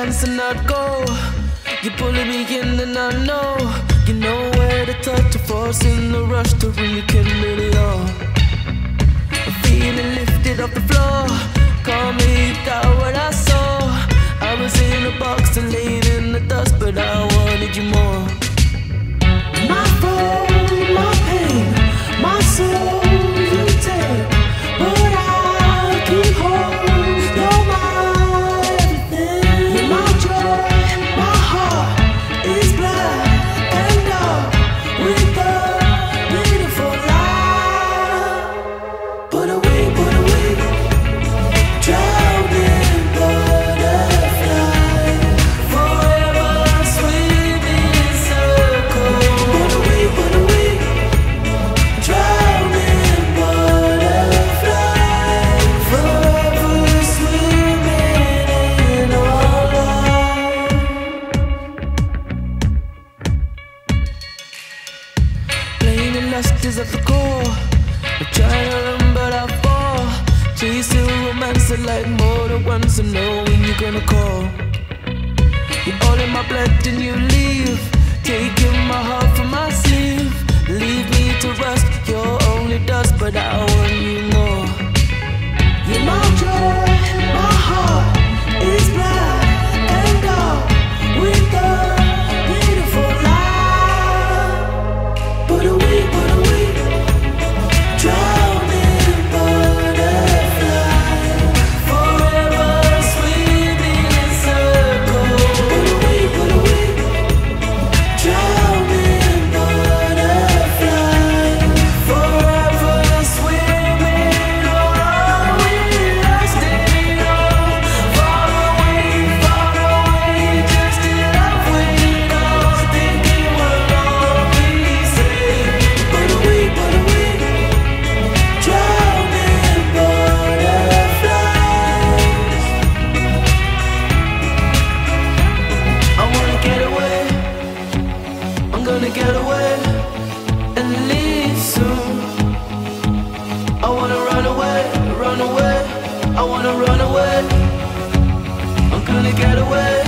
hands and I'd go. You're pulling me in and I know you know where to touch, to force in the rush to rekindle it all. I'm feeling lifted off the floor. Call me, got what I saw. I was in a box and laid in the dust, but I wanted you more. My fault, my pain, my soul, you take, but I keep holding. Is at the core, I try to run but I fall, chasing romance like more than once, and knowing you're gonna call. You're all in my blood and you leave, taking my heart from my sleeve, leave me to rust. You're only dust, but I want you more. You're my joy, my heart is black and dark with the get away.